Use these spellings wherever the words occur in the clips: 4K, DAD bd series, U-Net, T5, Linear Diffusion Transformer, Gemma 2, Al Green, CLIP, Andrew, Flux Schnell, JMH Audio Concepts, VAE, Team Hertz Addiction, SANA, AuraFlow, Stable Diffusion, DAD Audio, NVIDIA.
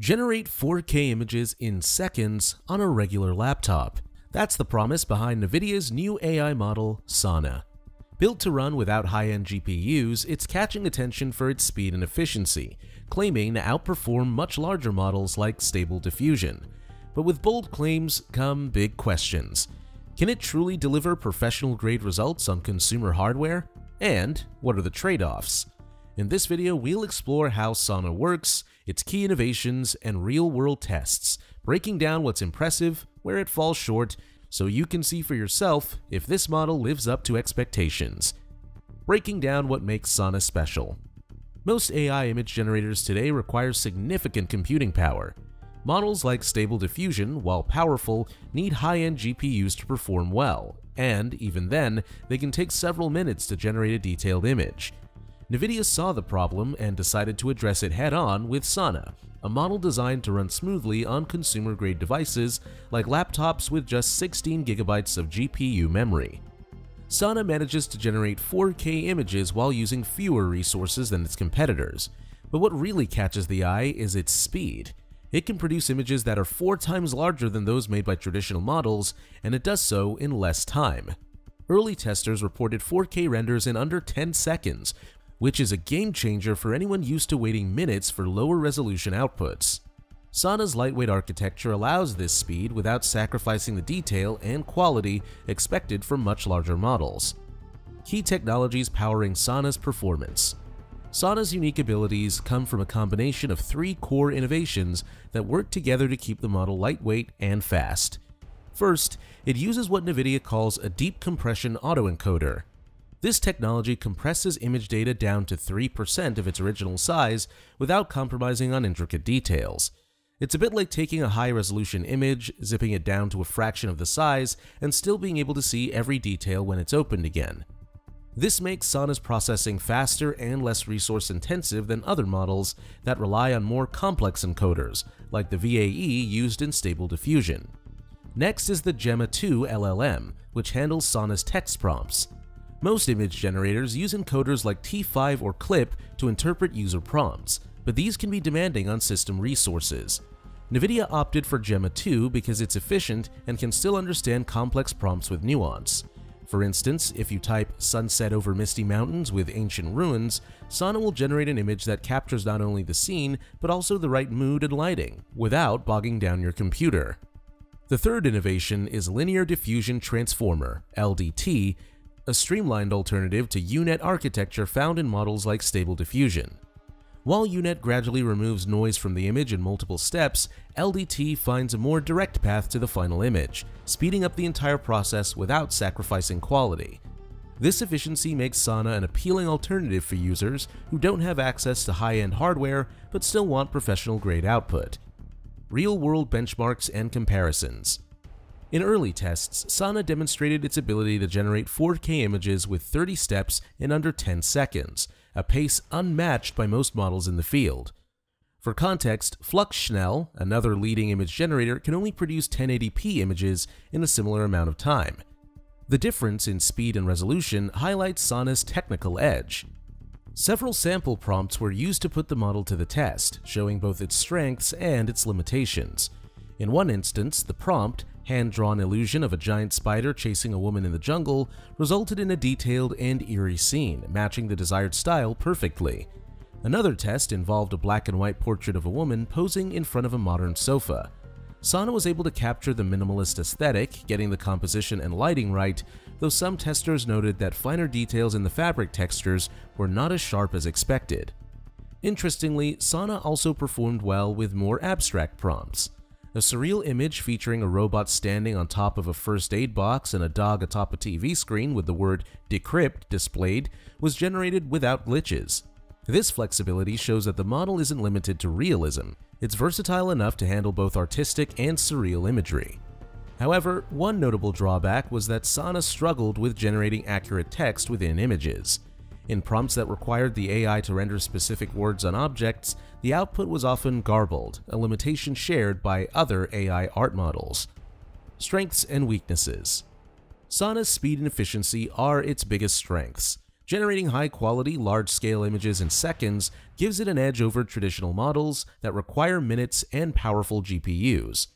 Generate 4K images in seconds on a regular laptop. That's the promise behind NVIDIA's new AI model, SANA. Built to run without high-end GPUs, it's catching attention for its speed and efficiency, claiming to outperform much larger models like Stable Diffusion. But with bold claims come big questions. Can it truly deliver professional-grade results on consumer hardware? And what are the trade-offs? In this video, we'll explore how SANA works, its key innovations, and real-world tests, breaking down what's impressive, where it falls short, so you can see for yourself if this model lives up to expectations. Breaking down what makes SANA special. Most AI image generators today require significant computing power. Models like Stable Diffusion, while powerful, need high-end GPUs to perform well, and even then, they can take several minutes to generate a detailed image. NVIDIA saw the problem and decided to address it head-on with SANA, a model designed to run smoothly on consumer-grade devices like laptops with just 16 gigabytes of GPU memory. SANA manages to generate 4K images while using fewer resources than its competitors. But what really catches the eye is its speed. It can produce images that are 4 times larger than those made by traditional models, and it does so in less time. Early testers reported 4K renders in under 10 seconds, which is a game-changer for anyone used to waiting minutes for lower-resolution outputs. SANA's lightweight architecture allows this speed without sacrificing the detail and quality expected from much larger models. Key technologies powering SANA's performance. SANA's unique abilities come from a combination of 3 core innovations that work together to keep the model lightweight and fast. First, it uses what NVIDIA calls a deep compression autoencoder. This technology compresses image data down to 3% of its original size without compromising on intricate details. It's a bit like taking a high-resolution image, zipping it down to a fraction of the size, and still being able to see every detail when it's opened again. This makes SANA's processing faster and less resource-intensive than other models that rely on more complex encoders, like the VAE used in Stable Diffusion. Next is the Gemma 2 LLM, which handles SANA's text prompts. Most image generators use encoders like T5 or CLIP to interpret user prompts, but these can be demanding on system resources. NVIDIA opted for Gemma 2 because it's efficient and can still understand complex prompts with nuance. For instance, if you type sunset over misty mountains with ancient ruins, SANA will generate an image that captures not only the scene, but also the right mood and lighting, without bogging down your computer. The third innovation is Linear Diffusion Transformer, LDT, a streamlined alternative to U-Net architecture found in models like Stable Diffusion. While U-Net gradually removes noise from the image in multiple steps, LDT finds a more direct path to the final image, speeding up the entire process without sacrificing quality. This efficiency makes SANA an appealing alternative for users who don't have access to high-end hardware but still want professional-grade output. Real-world benchmarks and comparisons. In early tests, SANA demonstrated its ability to generate 4K images with 30 steps in under 10 seconds, a pace unmatched by most models in the field. For context, Flux Schnell, another leading image generator, can only produce 1080p images in a similar amount of time. The difference in speed and resolution highlights SANA's technical edge. Several sample prompts were used to put the model to the test, showing both its strengths and its limitations. In one instance, the prompt, hand-drawn illusion of a giant spider chasing a woman in the jungle, resulted in a detailed and eerie scene, matching the desired style perfectly. Another test involved a black-and-white portrait of a woman posing in front of a modern sofa. SANA was able to capture the minimalist aesthetic, getting the composition and lighting right, though some testers noted that finer details in the fabric textures were not as sharp as expected. Interestingly, SANA also performed well with more abstract prompts. A surreal image featuring a robot standing on top of a first aid box and a dog atop a TV screen with the word decrypt displayed was generated without glitches. This flexibility shows that the model isn't limited to realism. It's versatile enough to handle both artistic and surreal imagery. However, one notable drawback was that SANA struggled with generating accurate text within images. In prompts that required the AI to render specific words on objects, the output was often garbled, a limitation shared by other AI art models. Strengths and weaknesses. SANA's speed and efficiency are its biggest strengths. Generating high-quality, large-scale images in seconds gives it an edge over traditional models that require minutes and powerful GPUs.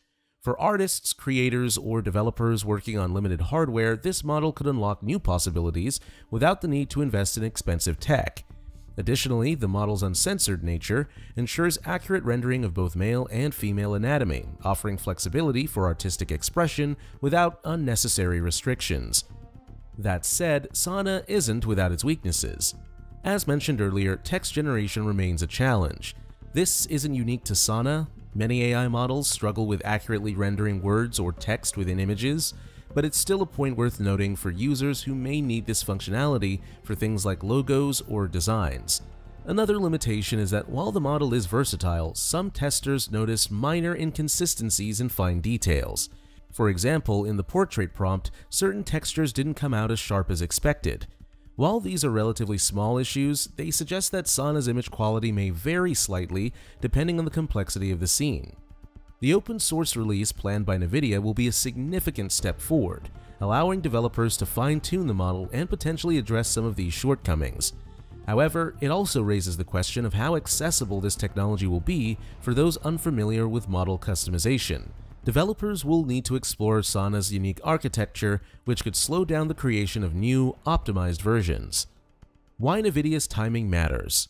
For artists, creators, or developers working on limited hardware, this model could unlock new possibilities without the need to invest in expensive tech. Additionally, the model's uncensored nature ensures accurate rendering of both male and female anatomy, offering flexibility for artistic expression without unnecessary restrictions. That said, SANA isn't without its weaknesses. As mentioned earlier, text generation remains a challenge. This isn't unique to SANA. Many AI models struggle with accurately rendering words or text within images, but it's still a point worth noting for users who may need this functionality for things like logos or designs. Another limitation is that while the model is versatile, some testers notice minor inconsistencies in fine details. For example, in the portrait prompt, certain textures didn't come out as sharp as expected. While these are relatively small issues, they suggest that SANA's image quality may vary slightly depending on the complexity of the scene. The open source release planned by NVIDIA will be a significant step forward, allowing developers to fine-tune the model and potentially address some of these shortcomings. However, it also raises the question of how accessible this technology will be for those unfamiliar with model customization. Developers will need to explore SANA's unique architecture, which could slow down the creation of new, optimized versions. Why NVIDIA's timing matters.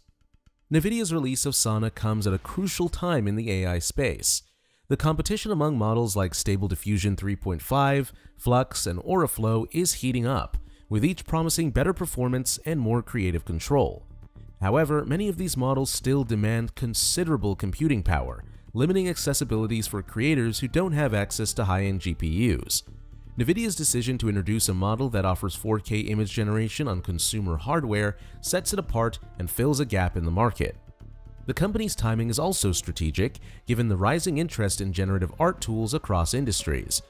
NVIDIA's release of SANA comes at a crucial time in the AI space. The competition among models like Stable Diffusion 3.5, Flux, and AuraFlow is heating up, with each promising better performance and more creative control. However, many of these models still demand considerable computing power, limiting accessibilities for creators who don't have access to high-end GPUs. NVIDIA's decision to introduce a model that offers 4K image generation on consumer hardware sets it apart and fills a gap in the market. The company's timing is also strategic, given the rising interest in generative art tools across industries.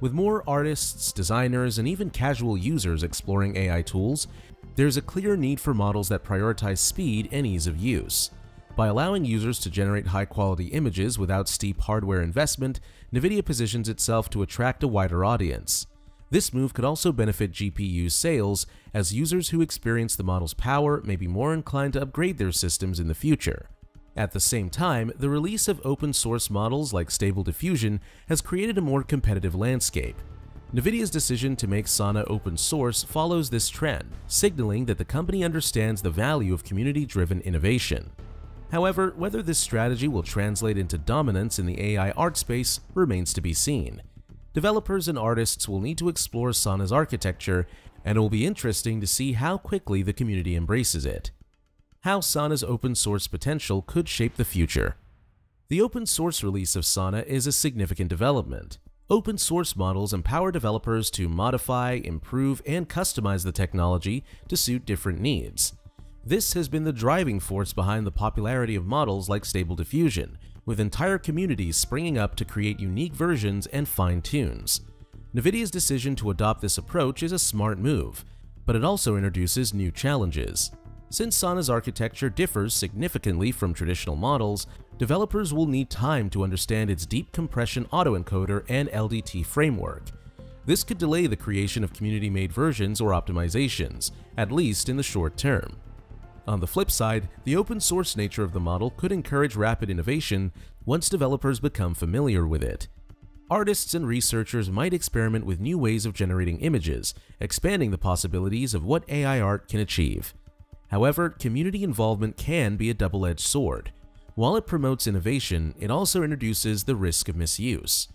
With more artists, designers, and even casual users exploring AI tools, there's a clear need for models that prioritize speed and ease of use. By allowing users to generate high-quality images without steep hardware investment, NVIDIA positions itself to attract a wider audience. This move could also benefit GPU sales, as users who experience the model's power may be more inclined to upgrade their systems in the future. At the same time, the release of open-source models like Stable Diffusion has created a more competitive landscape. NVIDIA's decision to make SANA open source follows this trend, signaling that the company understands the value of community-driven innovation. However, whether this strategy will translate into dominance in the AI art space remains to be seen. Developers and artists will need to explore SANA's architecture, and it will be interesting to see how quickly the community embraces it. How SANA's open source potential could shape the future. The open source release of SANA is a significant development. Open source models empower developers to modify, improve, and customize the technology to suit different needs. This has been the driving force behind the popularity of models like Stable Diffusion, with entire communities springing up to create unique versions and fine tunes. NVIDIA's decision to adopt this approach is a smart move, but it also introduces new challenges. Since SANA's architecture differs significantly from traditional models, developers will need time to understand its deep compression autoencoder and LDT framework. This could delay the creation of community-made versions or optimizations, at least in the short term. On the flip side, the open source nature of the model could encourage rapid innovation once developers become familiar with it. Artists and researchers might experiment with new ways of generating images, expanding the possibilities of what AI art can achieve. However, community involvement can be a double-edged sword. While it promotes innovation, it also introduces the risk of misuse.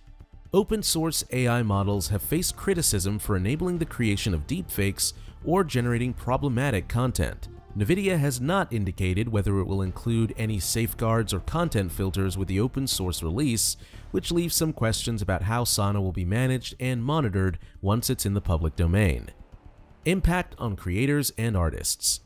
Open source AI models have faced criticism for enabling the creation of deepfakes or generating problematic content. NVIDIA has not indicated whether it will include any safeguards or content filters with the open source release, which leaves some questions about how SANA will be managed and monitored once it's in the public domain. Impact on creators and artists.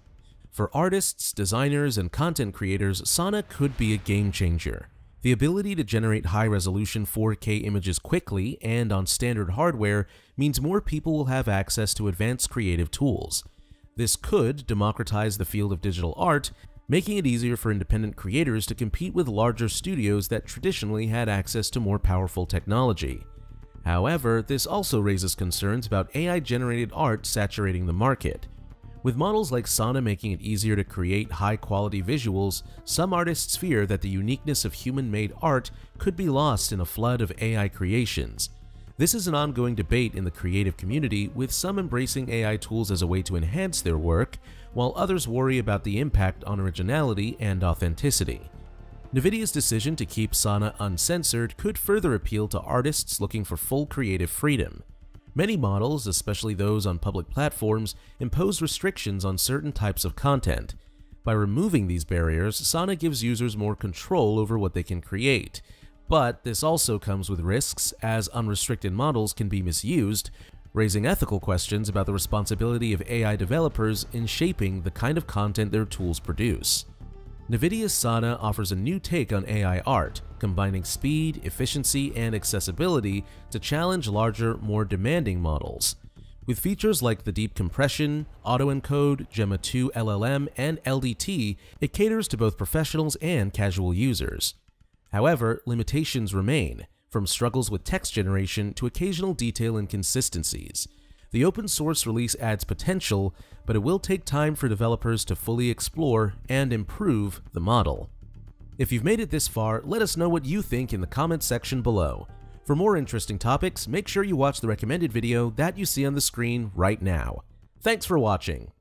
For artists, designers, and content creators, SANA could be a game changer. The ability to generate high-resolution 4K images quickly and on standard hardware means more people will have access to advanced creative tools. This could democratize the field of digital art, making it easier for independent creators to compete with larger studios that traditionally had access to more powerful technology. However, this also raises concerns about AI-generated art saturating the market. With models like SANA making it easier to create high-quality visuals, some artists fear that the uniqueness of human-made art could be lost in a flood of AI creations. This is an ongoing debate in the creative community, with some embracing AI tools as a way to enhance their work, while others worry about the impact on originality and authenticity. NVIDIA's decision to keep SANA uncensored could further appeal to artists looking for full creative freedom. Many models, especially those on public platforms, impose restrictions on certain types of content. By removing these barriers, SANA gives users more control over what they can create. But this also comes with risks, as unrestricted models can be misused, raising ethical questions about the responsibility of AI developers in shaping the kind of content their tools produce. NVIDIA's SANA offers a new take on AI art, combining speed, efficiency, and accessibility to challenge larger, more demanding models. With features like the deep compression, autoencode, Gemma 2 LLM, and LDT, it caters to both professionals and casual users. However, limitations remain, from struggles with text generation to occasional detail inconsistencies. The open source release adds potential, but it will take time for developers to fully explore and improve the model. If you've made it this far, let us know what you think in the comments section below. For more interesting topics, make sure you watch the recommended video that you see on the screen right now. Thanks for watching.